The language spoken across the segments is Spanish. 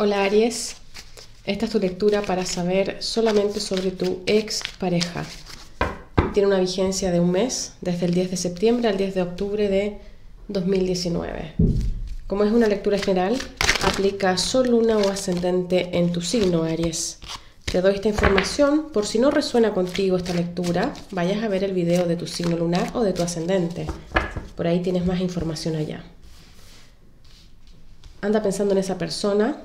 Hola Aries, esta es tu lectura para saber solamente sobre tu ex pareja. Tiene una vigencia de un mes, desde el 10 de septiembre al 10 de octubre de 2019. Como es una lectura general, aplica Sol, Luna o Ascendente en tu signo, Aries. Te doy esta información por si no resuena contigo esta lectura, vayas a ver el video de tu signo lunar o de tu ascendente. Por ahí tienes más información allá. Anda pensando en esa persona.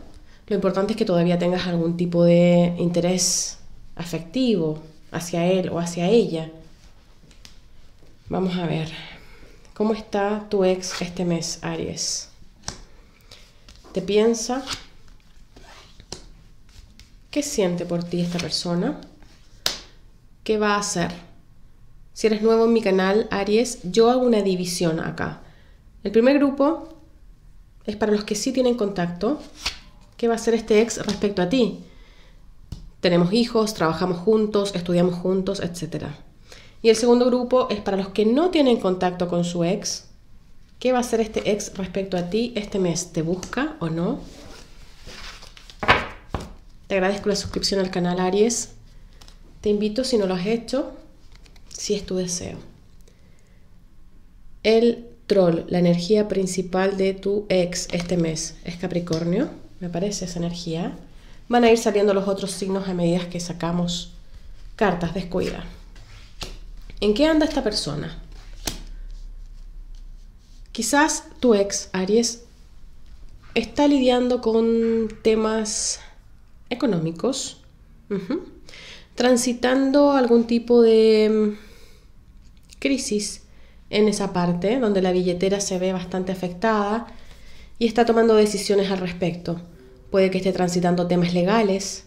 Lo importante es que todavía tengas algún tipo de interés afectivo hacia él o hacia ella. Vamos a ver, ¿cómo está tu ex este mes, Aries? ¿Te piensa? ¿Qué siente por ti esta persona? ¿Qué va a hacer? Si eres nuevo en mi canal, Aries, yo hago una división acá. El primer grupo es para los que sí tienen contacto. ¿Qué va a hacer este ex respecto a ti? Tenemos hijos, trabajamos juntos, estudiamos juntos, etc. Y el segundo grupo es para los que no tienen contacto con su ex. ¿Qué va a hacer este ex respecto a ti este mes? ¿Te busca o no? Te agradezco la suscripción al canal, Aries. Te invito, si no lo has hecho, si es tu deseo. El troll, la energía principal de tu ex este mes, es Capricornio. Me parece esa energía. Van a ir saliendo los otros signos a medida que sacamos cartas. Descuida. ¿En qué anda esta persona? Quizás tu ex, Aries, está lidiando con temas económicos. Transitando algún tipo de crisis en esa parte, donde la billetera se ve bastante afectada y está tomando decisiones al respecto. Puede que esté transitando temas legales,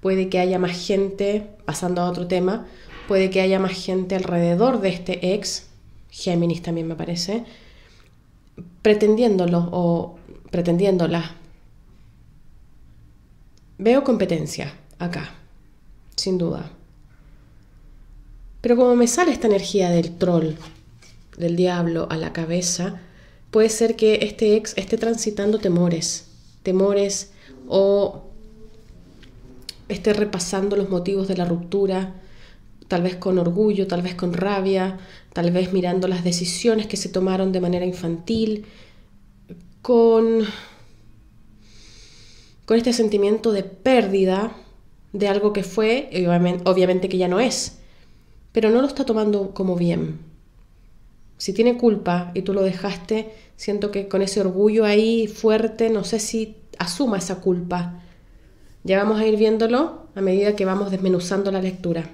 puede que haya más gente, pasando a otro tema, puede que haya más gente alrededor de este ex, Géminis también me parece, pretendiéndolo o pretendiéndola. Veo competencia acá, sin duda. Pero como me sale esta energía del troll, del diablo a la cabeza, puede ser que este ex esté transitando temores o esté repasando los motivos de la ruptura, tal vez con orgullo, tal vez con rabia, tal vez mirando las decisiones que se tomaron de manera infantil, con este sentimiento de pérdida de algo que fue, y obviamente que ya no es, pero no lo está tomando como bien. Si tiene culpa y tú lo dejaste, siento que con ese orgullo ahí fuerte, no sé si asuma esa culpa. Ya vamos a ir viéndolo a medida que vamos desmenuzando la lectura.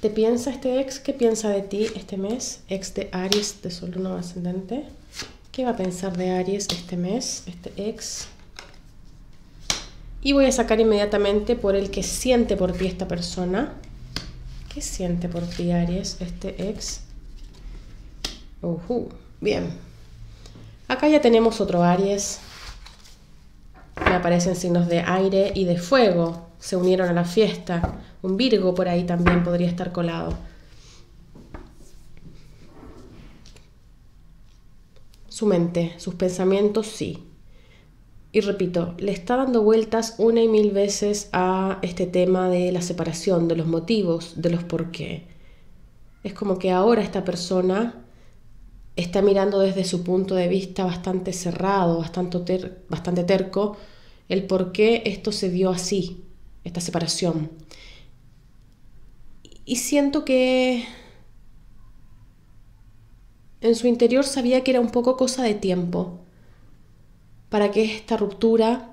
¿Te piensa este ex? ¿Qué piensa de ti este mes? Ex de Aries, de Sol, Luna o Ascendente. ¿Qué va a pensar de Aries este mes, este ex? Y voy a sacar inmediatamente por el que siente por ti esta persona. ¿Qué siente por ti, Aries, este ex? Bien, acá ya tenemos otro Aries. Me aparecen signos de aire y de fuego, se unieron a la fiesta. Un Virgo por ahí también podría estar colado. Su mente, sus pensamientos, sí. Y repito, le está dando vueltas una y mil veces a este tema de la separación, de los motivos, de los por qué. Es como que ahora esta persona está mirando desde su punto de vista bastante cerrado, bastante terco, el por qué esto se dio así, esta separación. Y siento que en su interior sabía que era un poco cosa de tiempo para que esta ruptura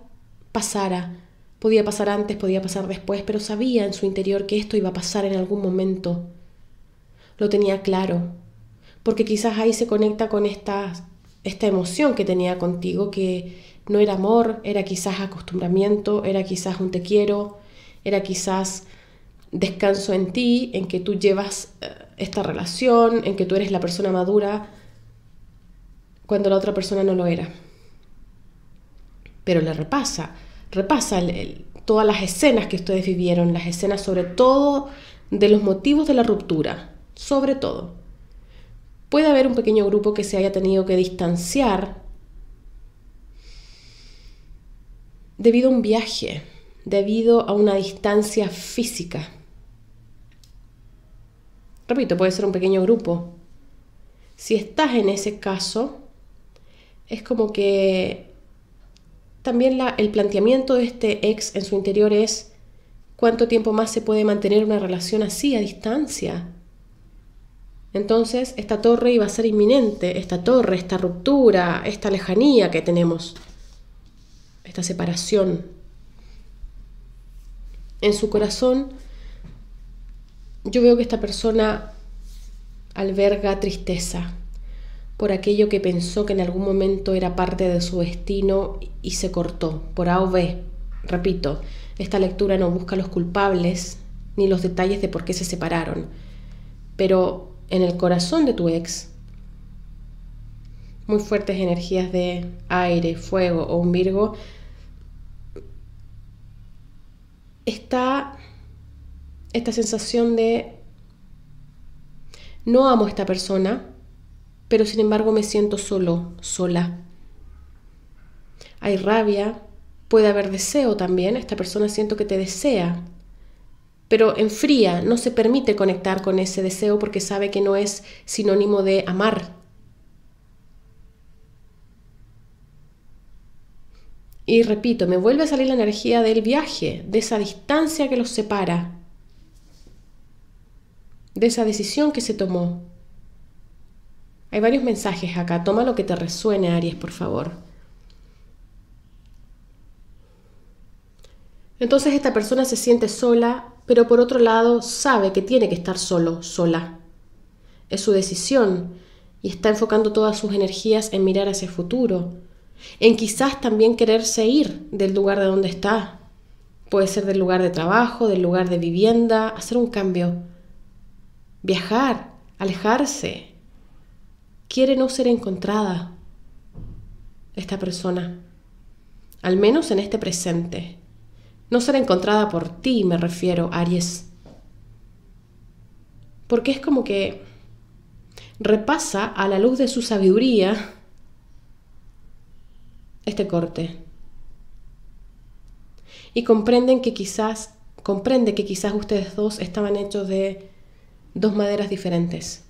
pasara. Podía pasar antes, podía pasar después, pero sabía en su interior que esto iba a pasar en algún momento. Lo tenía claro. Porque quizás ahí se conecta con esta emoción que tenía contigo, que no era amor, era quizás acostumbramiento, era quizás un te quiero, era quizás descanso en ti, en que tú llevas esta relación, en que tú eres la persona madura, cuando la otra persona no lo era. Pero le repasa todas las escenas que ustedes vivieron, las escenas sobre todo de los motivos de la ruptura, sobre todo. Puede haber un pequeño grupo que se haya tenido que distanciar debido a un viaje, debido a una distancia física. Repito, puede ser un pequeño grupo. Si estás en ese caso, es como que también el planteamiento de este ex en su interior es ¿cuánto tiempo más se puede mantener una relación así, a distancia? Entonces, esta torre iba a ser inminente, esta torre, esta ruptura, esta lejanía que tenemos, esta separación. En su corazón, yo veo que esta persona alberga tristeza por aquello que pensó que en algún momento era parte de su destino y se cortó, por A o B, repito. Esta lectura no busca los culpables ni los detalles de por qué se separaron. Pero en el corazón de tu ex, muy fuertes energías de aire, fuego o un Virgo, está esta sensación de no amo a esta persona, pero sin embargo me siento solo, sola. Hay rabia. Puede haber deseo también, esta persona siento que te desea, pero enfría, no se permite conectar con ese deseo porque sabe que no es sinónimo de amar. Y repito, me vuelve a salir la energía del viaje, de esa distancia que los separa, de esa decisión que se tomó. Hay varios mensajes acá, toma lo que te resuene, Aries, por favor. Entonces esta persona se siente sola, pero por otro lado sabe que tiene que estar solo, sola. Es su decisión y está enfocando todas sus energías en mirar hacia el futuro, en quizás también quererse ir del lugar de donde está. Puede ser del lugar de trabajo, del lugar de vivienda, hacer un cambio, viajar, alejarse. Quiere no ser encontrada esta persona, al menos en este presente. No ser encontrada por ti, me refiero, Aries. Porque es como que repasa a la luz de su sabiduría este corte. Y comprende que quizás ustedes dos estaban hechos de dos maderas diferentes,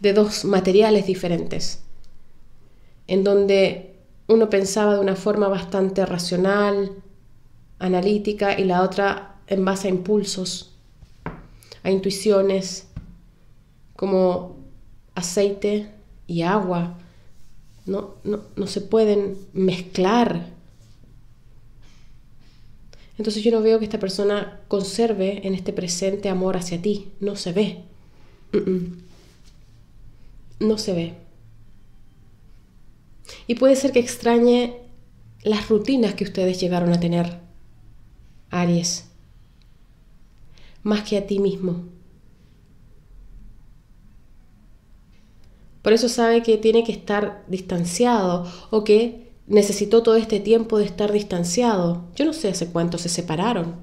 de dos materiales diferentes, en donde uno pensaba de una forma bastante racional, analítica, y la otra en base a impulsos, a intuiciones, como aceite y agua. No se pueden mezclar. Entonces yo no veo que esta persona conserve en este presente amor hacia ti. No se ve. No se ve. Y puede ser que extrañe las rutinas que ustedes llegaron a tener, Aries, más que a ti mismo. Por eso sabe que tiene que estar distanciado o que necesitó todo este tiempo de estar distanciado. Yo no sé hace cuánto se separaron.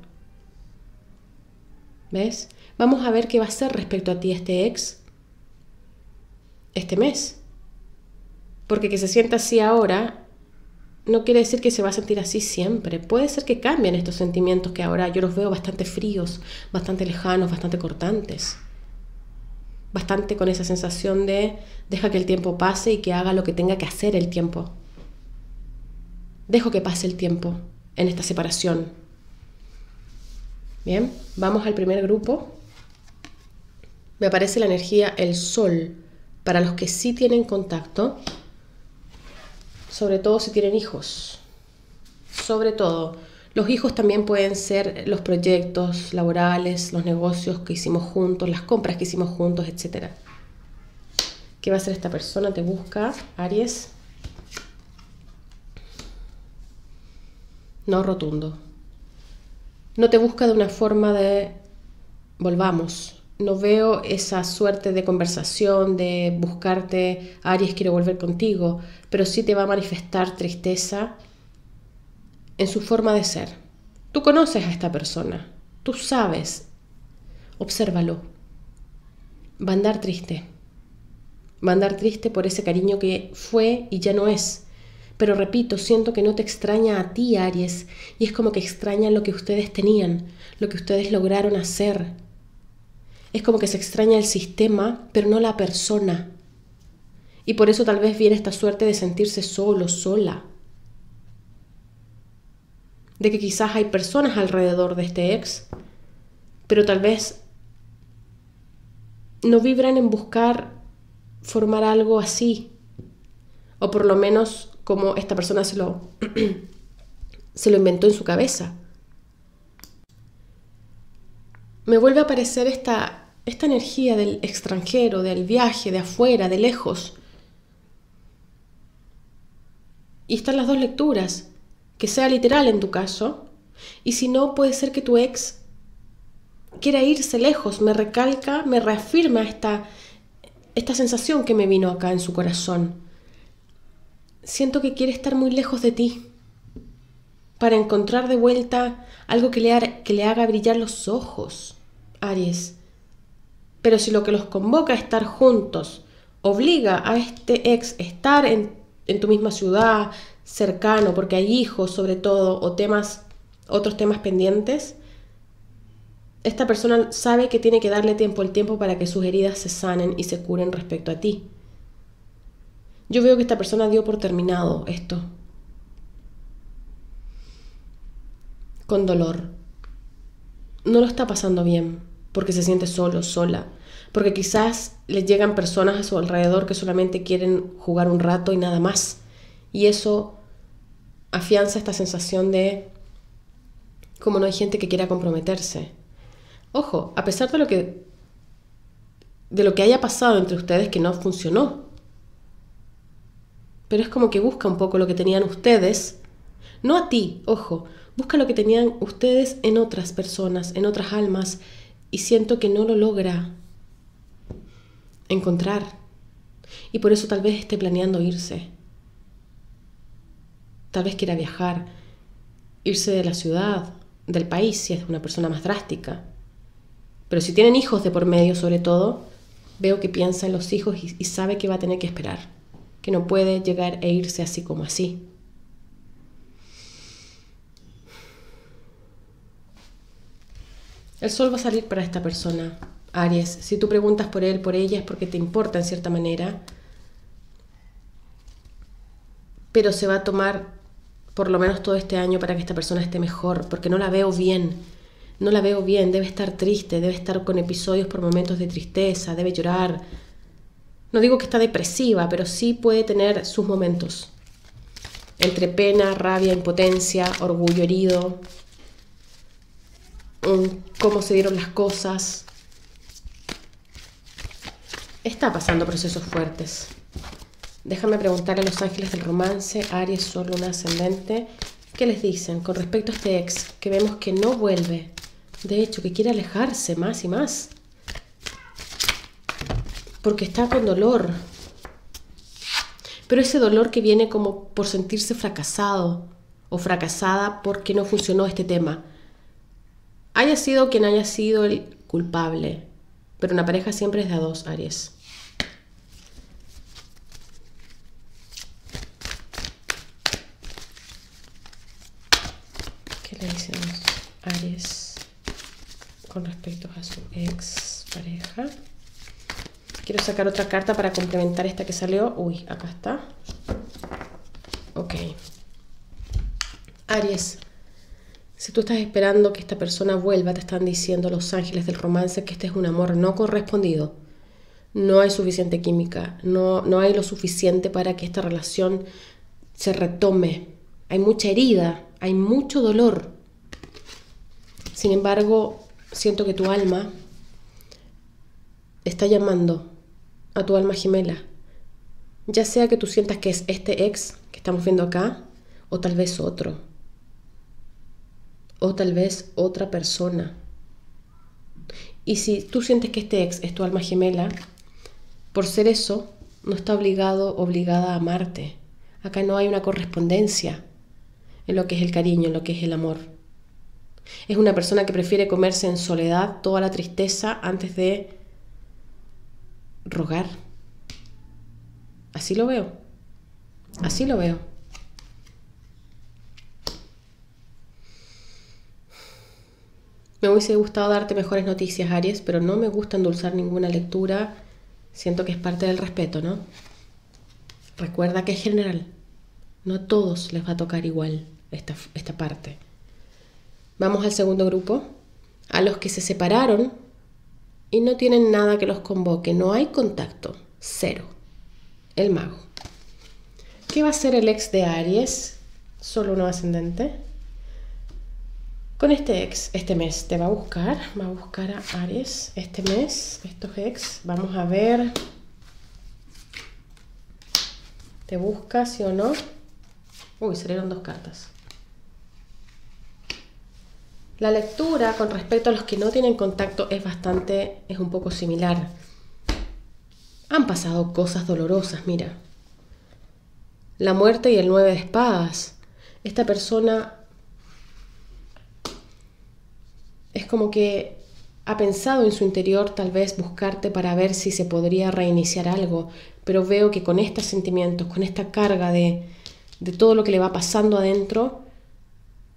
¿Ves? Vamos a ver qué va a hacer respecto a ti este ex este mes. Porque que se sienta así ahora no quiere decir que se va a sentir así siempre. Puede ser que cambien estos sentimientos que ahora yo los veo bastante fríos, bastante lejanos, bastante cortantes. Bastante con esa sensación de deja que el tiempo pase y que haga lo que tenga que hacer el tiempo. Dejo que pase el tiempo en esta separación. Bien, vamos al primer grupo. Me aparece la energía, el sol, para los que sí tienen contacto. Sobre todo si tienen hijos, sobre todo. Los hijos también pueden ser los proyectos laborales, los negocios que hicimos juntos, las compras que hicimos juntos, etc. ¿Qué va a hacer esta persona? Te busca, Aries. No rotundo. No te busca de una forma de volvamos. No veo esa suerte de conversación, de buscarte, Aries, quiero volver contigo, pero sí te va a manifestar tristeza en su forma de ser. Tú conoces a esta persona, tú sabes, obsérvalo. Va a andar triste. Va a andar triste por ese cariño que fue y ya no es. Pero repito, siento que no te extraña a ti, Aries, y es como que extraña lo que ustedes tenían, lo que ustedes lograron hacer. Es como que se extraña el sistema, pero no la persona. Y por eso tal vez viene esta suerte de sentirse solo, sola. De que quizás hay personas alrededor de este ex, pero tal vez no vibran en buscar formar algo así. O por lo menos como esta persona se lo inventó en su cabeza. Me vuelve a aparecer esta energía del extranjero, del viaje, de afuera, de lejos. Y están las dos lecturas, que sea literal en tu caso. Y si no, puede ser que tu ex quiera irse lejos. Me recalca, me reafirma esta sensación que me vino acá en su corazón. Siento que quiere estar muy lejos de ti para encontrar de vuelta algo que le haga brillar los ojos, Aries. Pero si lo que los convoca a estar juntos obliga a este ex a estar en tu misma ciudad, cercano, porque hay hijos sobre todo, o otros temas pendientes, esta persona sabe que tiene que darle tiempo para que sus heridas se sanen y se curen respecto a ti. Yo veo que esta persona dio por terminado esto. Con dolor. No lo está pasando bien, porque se siente solo, sola. Porque quizás les llegan personas a su alrededor que solamente quieren jugar un rato y nada más. Y eso afianza esta sensación de como no hay gente que quiera comprometerse. Ojo, a pesar de lo que haya pasado entre ustedes que no funcionó, pero es como que busca un poco lo que tenían ustedes, no a ti, ojo, busca lo que tenían ustedes en otras personas, en otras almas, y siento que no lo logra encontrar, y por eso tal vez esté planeando irse, tal vez quiera viajar, irse de la ciudad, del país, si es una persona más drástica, pero si tienen hijos de por medio sobre todo, veo que piensa en los hijos y sabe que va a tener que esperar, que no puede llegar e irse así como así. El sol va a salir para esta persona, Aries. Si tú preguntas por él, por ella, es porque te importa en cierta manera. Pero se va a tomar por lo menos todo este año para que esta persona esté mejor, porque no la veo bien. No la veo bien, debe estar triste, debe estar con episodios por momentos de tristeza, debe llorar. No digo que está depresiva, pero sí puede tener sus momentos. Entre pena, rabia, impotencia, orgullo herido, cómo se dieron las cosas. Está pasando procesos fuertes. Déjame preguntarle a los ángeles del romance, Aries, Sol, Luna, Ascendente, ¿qué les dicen con respecto a este ex que vemos que no vuelve? De hecho, que quiere alejarse más y más. Porque está con dolor, pero ese dolor que viene como por sentirse fracasado o fracasada porque no funcionó este tema. Haya sido quien haya sido el culpable, pero una pareja siempre es de a dos, Aries. ¿Qué le dicen Aries con respecto a su ex pareja? Quiero sacar otra carta para complementar esta que salió. Uy, acá está. Ok. Aries, si tú estás esperando que esta persona vuelva, te están diciendo los ángeles del romance que este es un amor no correspondido. No hay suficiente química. No hay lo suficiente para que esta relación se retome. Hay mucha herida. Hay mucho dolor. Sin embargo, siento que tu alma está llamando a tu alma gemela, ya sea que tú sientas que es este ex que estamos viendo acá, o tal vez otro, o tal vez otra persona. Y si tú sientes que este ex es tu alma gemela, por ser eso, no está obligada a amarte. Acá no hay una correspondencia en lo que es el cariño, en lo que es el amor. Es una persona que prefiere comerse en soledad toda la tristeza antes de rogar. Así lo veo. Así lo veo. Me hubiese gustado darte mejores noticias, Aries, pero no me gusta endulzar ninguna lectura. Siento que es parte del respeto, ¿no? Recuerda que es general. No a todos les va a tocar igual esta parte. Vamos al segundo grupo. A los que se separaron y no tienen nada que los convoque. No hay contacto. Cero. El mago. ¿Qué va a ser el ex de Aries? Solo uno ascendente. Con este ex, este mes, te va a buscar a Aries este mes, estos ex. Vamos a ver. ¿Te busca, sí o no? Uy, salieron dos cartas. La lectura con respecto a los que no tienen contacto es un poco similar. Han pasado cosas dolorosas, mira. La muerte y el 9 de espadas. Esta persona es como que ha pensado en su interior tal vez buscarte para ver si se podría reiniciar algo, pero veo que con estos sentimientos, con esta carga de todo lo que le va pasando adentro,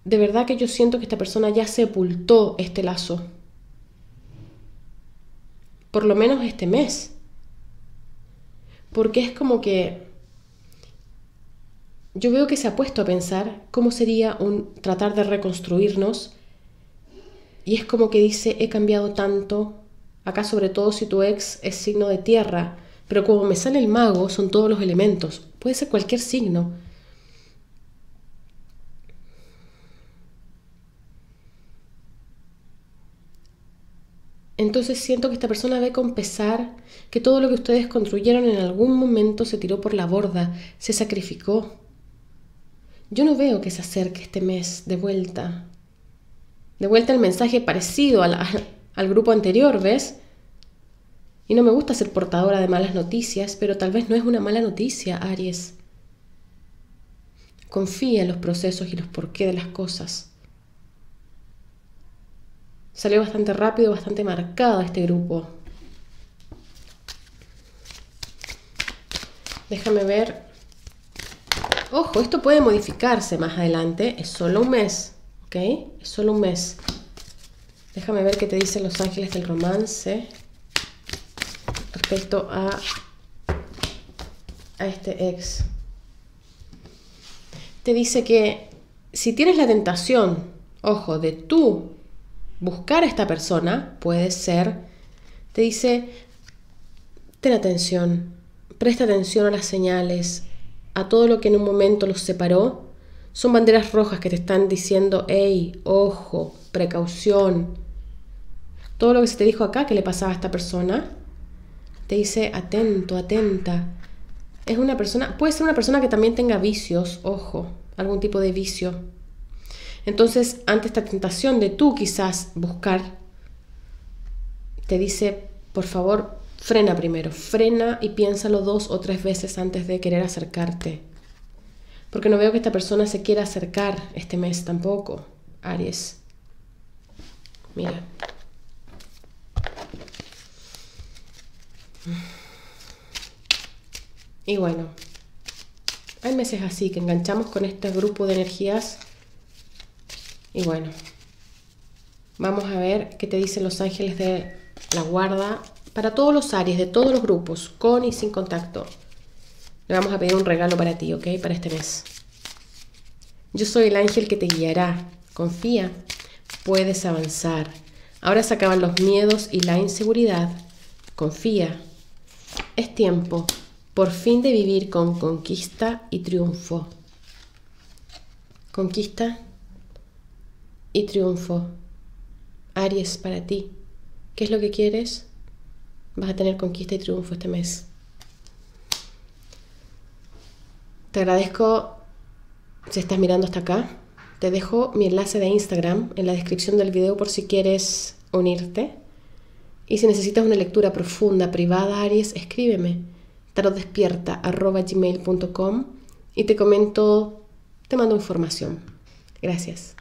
de verdad que yo siento que esta persona ya sepultó este lazo. Por lo menos este mes. Porque es como que yo veo que se ha puesto a pensar cómo sería tratar de reconstruirnos. Y es como que dice, he cambiado tanto. Acá sobre todo si tu ex es signo de tierra. Pero como me sale el mago, son todos los elementos. Puede ser cualquier signo. Entonces siento que esta persona ve con pesar que todo lo que ustedes construyeron en algún momento se tiró por la borda, se sacrificó. Yo no veo que se acerque este mes de vuelta. De vuelta el mensaje parecido al grupo anterior, ¿ves? Y no me gusta ser portadora de malas noticias, pero tal vez no es una mala noticia, Aries. Confía en los procesos y los porqué de las cosas. Salió bastante rápido, bastante marcada este grupo. Déjame ver. Ojo, esto puede modificarse más adelante. Es solo un mes. ¿Ok? Es solo un mes. Déjame ver qué te dicen los ángeles del romance respecto a este ex. Te dice que si tienes la tentación, ojo, de tú buscar a esta persona, puede ser, te dice, ten atención, presta atención a las señales, a todo lo que en un momento los separó. Son banderas rojas que te están diciendo, hey, ojo, precaución. Todo lo que se te dijo acá que le pasaba a esta persona, te dice, atento, atenta. Es una persona, puede ser una persona que también tenga vicios, ojo, algún tipo de vicio. Entonces, ante esta tentación de tú quizás buscar, te dice, por favor, frena primero. Frena y piénsalo 2 o 3 veces antes de querer acercarte. Porque no veo que esta persona se quiera acercar este mes tampoco, Aries. Mira. Y bueno, hay meses así que enganchamos con este grupo de energías. Y bueno, vamos a ver qué te dicen los ángeles de la guarda para todos los Aries, de todos los grupos, con y sin contacto. Le vamos a pedir un regalo para ti, ¿ok? Para este mes. Yo soy el ángel que te guiará. Confía, puedes avanzar. Ahora se acaban los miedos y la inseguridad. Confía. Es tiempo, por fin, de vivir con conquista y triunfo. Conquista y triunfo, Aries, para ti. ¿Qué es lo que quieres? Vas a tener conquista y triunfo este mes. Te agradezco si estás mirando hasta acá. Te dejo mi enlace de Instagram en la descripción del video por si quieres unirte. Y si necesitas una lectura profunda, privada, Aries, escríbeme. tarotdespierta@gmail.com y te comento, te mando información. Gracias.